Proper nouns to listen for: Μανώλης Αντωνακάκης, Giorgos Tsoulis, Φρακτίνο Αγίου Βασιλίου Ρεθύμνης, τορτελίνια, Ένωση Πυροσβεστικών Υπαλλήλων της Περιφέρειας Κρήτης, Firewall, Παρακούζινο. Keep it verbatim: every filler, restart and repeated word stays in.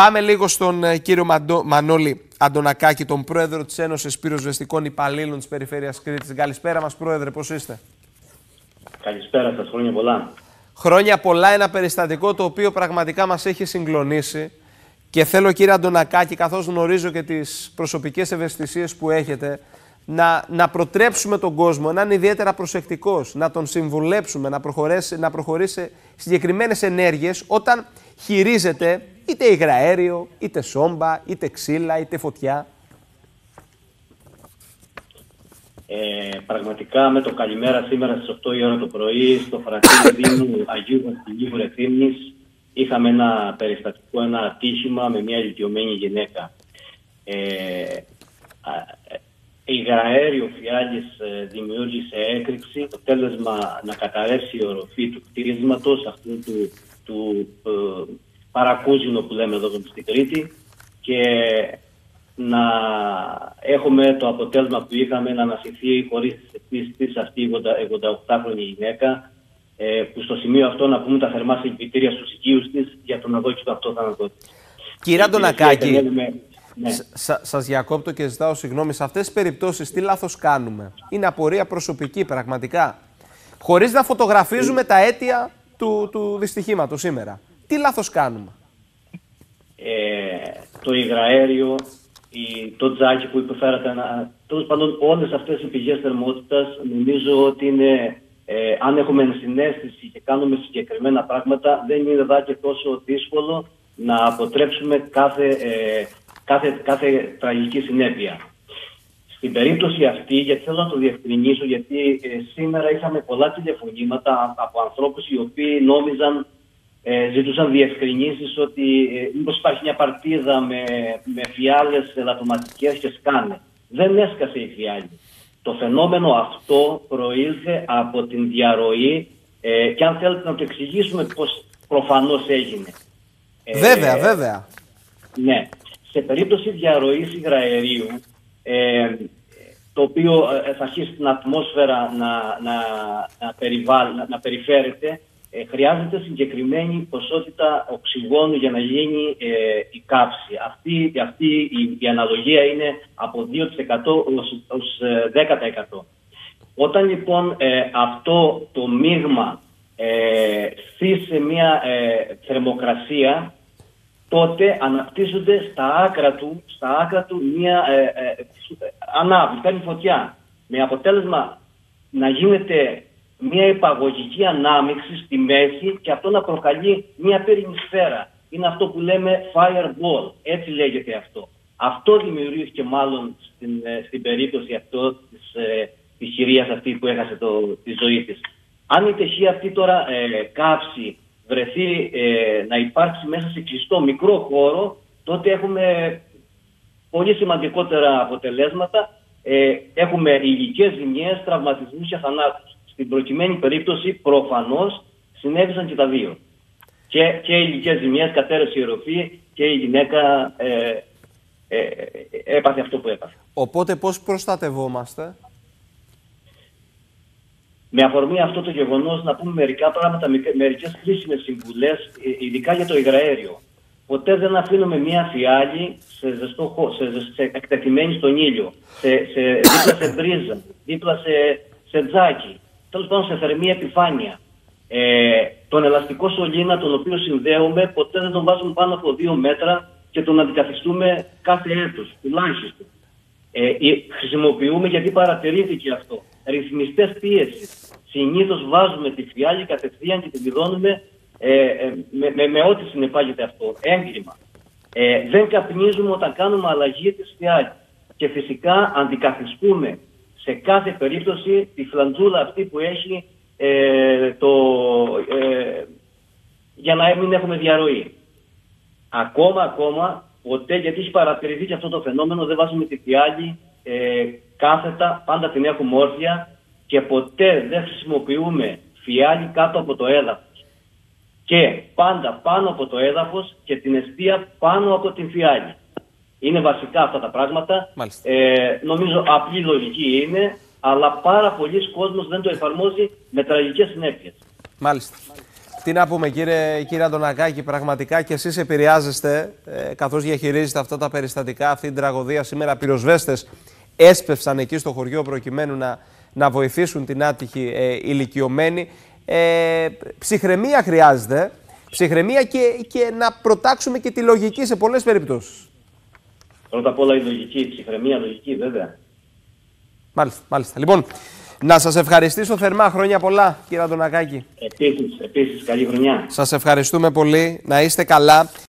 Πάμε λίγο στον κύριο Μαντο... Μανώλη Αντωνακάκη, τον πρόεδρο της Ένωσης Πυροσβεστικών Υπαλλήλων της Περιφέρειας Κρήτης. Καλησπέρα μας, πρόεδρε, πώς είστε? Καλησπέρα σας, χρόνια πολλά. Χρόνια πολλά, ένα περιστατικό το οποίο πραγματικά μας έχει συγκλονίσει. Και θέλω, κύριε Αντωνακάκη, καθώς γνωρίζω και τις προσωπικές ευαισθησίες που έχετε, να, να προτρέψουμε τον κόσμο να είναι ιδιαίτερα προσεκτικός, να τον συμβουλέψουμε, να προχωρήσει, να προχωρήσει συγκεκριμένες ενέργειες όταν χειρίζεται είτε υγραέριο, είτε σόμπα, είτε ξύλα, είτε φωτιά. Ε, πραγματικά με το καλημέρα σήμερα στις οκτώ η ώρα το πρωί στο Φρακτίνο Αγίου Βασιλίου Ρεθύμνης είχαμε ένα περιστατικό, ένα ατύχημα με μια ηλικιωμένη γυναίκα. Ε, Υγραέριο φιάλης δημιούργησε έκρηξη, το τέλεσμα να καταρρεύσει η οροφή του κτηρίσματος αυτού του, του ε, Παρακούζινο που λέμε εδώ στην Κρήτη, και να έχουμε το αποτέλεσμα που είχαμε, να ανασυθεί χωρίς της αυτή η ογδόντα οκτάχρονη γυναίκα, που στο σημείο αυτό να πούμε τα θερμά συλληπιτήρια στους οικείους της για τον αδόκητο αυτό θάνατο. Κύριε Αντωνακάκη, ναι. Σας διακόπτω και ζητάω συγγνώμη. Σε αυτές τις περιπτώσεις τι λάθος κάνουμε? Είναι απορία προσωπική πραγματικά. Χωρίς να φωτογραφίζουμε τα αίτια του, του δυστυχήματος σήμερα. Τι λάθος κάνουμε? Ε, το υγραέριο, η, το τζάκι που υποφέρατε, τέλος πάντων όλες αυτές οι πηγές θερμότητας, νομίζω ότι είναι, ε, αν έχουμε ενσυναίσθηση και κάνουμε συγκεκριμένα πράγματα, δεν είναι δά και τόσο δύσκολο να αποτρέψουμε κάθε, ε, κάθε, κάθε τραγική συνέπεια. Στην περίπτωση αυτή, γιατί θέλω να το διευκρινίσω, γιατί ε, σήμερα είχαμε πολλά τηλεφωνήματα από ανθρώπους οι οποίοι νόμιζαν, Ε, ζητούσαν διευκρινήσεις ότι ε, μήπως υπάρχει μια παρτίδα με, με φιάλες ελαττωματικές και σκάνε. Δεν έσκασε η φιάλη. Το φαινόμενο αυτό προήλθε από την διαρροή ε, και αν θέλετε να το εξηγήσουμε πώς προφανώς έγινε. Βέβαια, ε, βέβαια. Ναι. Σε περίπτωση διαρροής υγραερίου, ε, το οποίο ε, θα αρχίσει την ατμόσφαιρα να, να, να, περιβάλλει, να, να περιφέρεται, Ε, χρειάζεται συγκεκριμένη ποσότητα οξυγόνου για να γίνει ε, η κάψη. Αυτή, αυτή η, η αναλογία είναι από δύο τοις εκατό ως, ως δέκα τοις εκατό. Όταν λοιπόν ε, αυτό το μείγμα ε, στήσει σε μια ε, θερμοκρασία, τότε αναπτύσσονται στα άκρα του, στα άκρα του μια ε, ε, ανάβει, κάνει φωτιά. Με αποτέλεσμα να γίνεται μια υπαγωγική ανάμειξη στη μέση και αυτό να προκαλεί μια περίεργη σφαίρα. Είναι αυτό που λέμε Firewall, έτσι λέγεται αυτό. Αυτό δημιουργήθηκε μάλλον στην, στην περίπτωση αυτό της, ε, της κυρίας αυτή που έχασε το, τη ζωή της. Αν η τεχεία αυτή τώρα ε, κάψει, βρεθεί ε, να υπάρξει μέσα σε κλειστό μικρό χώρο, τότε έχουμε πολύ σημαντικότερα αποτελέσματα. Ε, έχουμε ηλικές ζημιές, τραυματισμούς και θανάτους. Στην προκειμένη περίπτωση, προφανώς, συνέβησαν και τα δύο. Και, και οι ηλικές ζημιές, κατέρευσε η οροφή και η γυναίκα ε, ε, έπαθε αυτό που έπαθε. Οπότε πώς προστατευόμαστε? Με αφορμή αυτό το γεγονός να πούμε μερικά πράγματα, μερικές χρήσιμες συμβουλές, ειδικά για το υγραέριο. Ποτέ δεν αφήνουμε μία φιάλη σε, ζεστό, σε, σε εκτεθειμένη στον ήλιο, σε, σε, δίπλα σε βρίζα, δίπλα σε, σε τζάκι. Τέλος πάντων, σε θερμή επιφάνεια. Ε, τον ελαστικό σωλήνα, τον οποίο συνδέουμε, ποτέ δεν τον βάζουμε πάνω από δύο μέτρα και τον αντικαθιστούμε κάθε έτος, τουλάχιστον. Ε, χρησιμοποιούμε, γιατί παρατηρήθηκε αυτό, ρυθμιστές πίεσης. Συνήθως βάζουμε τη φιάλη κατευθείαν και την πηδώνουμε ε, ε, με, με, με ό,τι συνεπάγεται αυτό, έγκλημα. Ε, δεν καπνίζουμε όταν κάνουμε αλλαγή της φιάλης. Και φυσικά αντικαθιστούμε σε κάθε περίπτωση τη φλαντζούλα αυτή που έχει ε, το, ε, για να μην έχουμε διαρροή. Ακόμα, ακόμα, ποτέ, γιατί έχει παρατηρηθεί και αυτό το φαινόμενο, δεν βάζουμε τη φιάλη ε, κάθετα, πάντα την έχουμε όρθια και ποτέ δεν χρησιμοποιούμε φιάλη κάτω από το έδαφος. Και πάντα πάνω από το έδαφος και την εστία πάνω από την φιάλη. Είναι βασικά αυτά τα πράγματα. Ε, νομίζω απλή λογική είναι, αλλά πάρα πολλοί κόσμος δεν το εφαρμόζει με τραγικές συνέπειες. Μάλιστα. Μάλιστα. Τι να πούμε, κύριε, κύριε Αντωνακάκη, πραγματικά και εσείς επηρεάζεστε ε, καθώς διαχειρίζεστε αυτά τα περιστατικά, αυτή την τραγωδία. Σήμερα πυροσβέστες έσπευσαν εκεί στο χωριό προκειμένου να, να βοηθήσουν την άτυχη ε, ηλικιωμένη. Ε, ψυχραιμία χρειάζεται, ψυχραιμία και, και να προτάξουμε και τη λογική σε πολλές περιπτώσεις. Πρώτα απ' όλα η λογική, η ψυχραιμία, λογική βέβαια. Μάλιστα, μάλιστα. Λοιπόν, να σας ευχαριστήσω θερμά. Χρόνια πολλά, κύριε Αντωνακάκη. Επίσης, επίσης, καλή χρονιά. Σας ευχαριστούμε πολύ. Να είστε καλά.